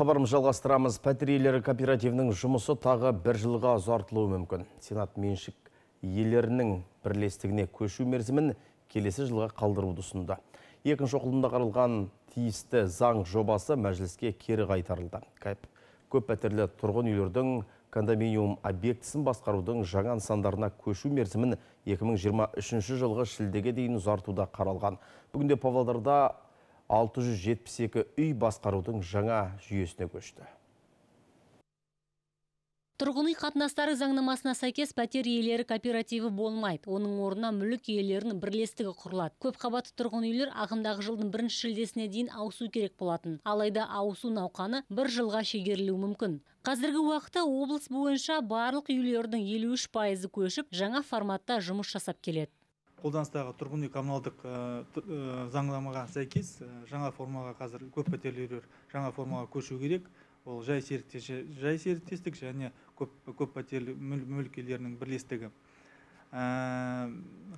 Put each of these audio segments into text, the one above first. Хабарымыз жалғастырамыз. Пәтер иелері кооперативінің жұмысы тағы бір жылға ұзартылуы мүмкін. Сенат меншік иелерінің бірлестігіне көшу мерзімін келесі жылға қалдыруды ұсынды. Екінші оқылымда қаралған тиісті заң жобасы мәжіліске кері қайтарылды. Көп пәтерлі тұрғын үйлердің кондоминиум объектісін басқарудың жаңа нысандарына көшу мерзімін 2023 жылғы шілдеге дейін ұзартуда қаралған. Бүгінде Павлодарда 672 үй басқарудың жаңа жүйесіне көшті. Тұрғын үй қатынастары заңнамасына сәйкес пәтер иелері кооперативі болмайды. Оның орнына мүлік иелерінің бірлестігі құрылады. Көп қабатты тұрғын үйлер ағымдағы жылдың бірінші шілдесіне дейін ауысу керек болатын. Алайда ауысу науқаны бір жылға шегерілуі мүмкін. Қазіргі уақытта облыс бойынша барлық үйлердің 53%-ы көшіп, жаңа форматта жұмыс жасап келеді. Қолданыстағы тұрғын үй коммуналдық заңнамаға сәйкес жаңа формаға қазір көп пәтерлі үйлер жаңа формаға көшу керек. Ол жай серіктестік және көп пәтерлі мүлкелерінің бірлестігі.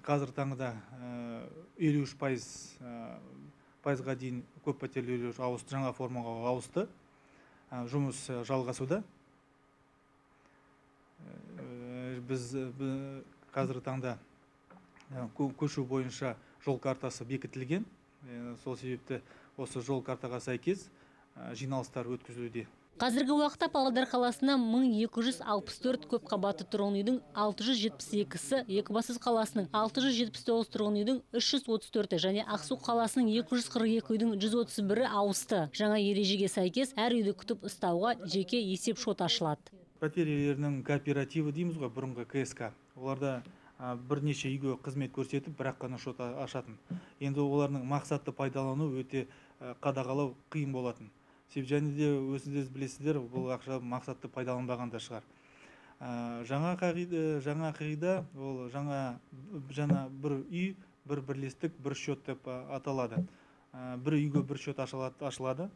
Қазір таңда 53%-ға дейін көп пәтерлі үйлер жаңа формаға ауысты. Жұмыс жалғасуда. Біз қазір таңда көшу бойынша жол картасы бекітілген. Сол себепті осы жол картаға сәйкес жиналыстар өткізілуде. Қазіргі уақытта Павлодар қаласына 1264 көп қабатты тұрғын үйдің 672-сі, Екібастұз қаласының 679 тұрғын үйдің 334-і және Ақсу қаласының 242 үйдің 131-і ауысты. Жаңа ережеге сәйкес әр үйді күтіп ұстауға жеке есеп шот ашылады. Пәтер иелерінің кооперативі дейміз ғой, бұрынғы КСК. Оларда бірнеше үйге қызмет көрсетіп, бірақ қана шот ашатын. Енді олардың мақсатты пайдалану өте қадағалау қиын болатын. Және де өзіңіз білесіздер, бұл ақша мақсатты пайдаланбағанда шығар. Жаңа қағида, ол жаңа бір үй, бір бірлестік, бір шот деп аталады. Бір үйге бір шот ашылады.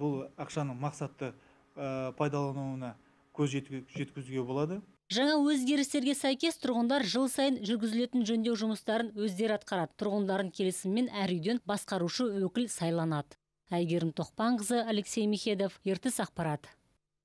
Бұл ақшаның мақсатты пайдалануына көз жеткізуге болады. Жаңа өзгерістерге сәйкес тұрғындар жыл сайын жүргізілетін жөндеу жұмыстарын өздері атқарады. Тұрғындардың келісімімен әр үйден басқарушы өкіл сайланады. Айгерім Тоқпанқызы, Алексей Михедов, Ертіс ақпарат.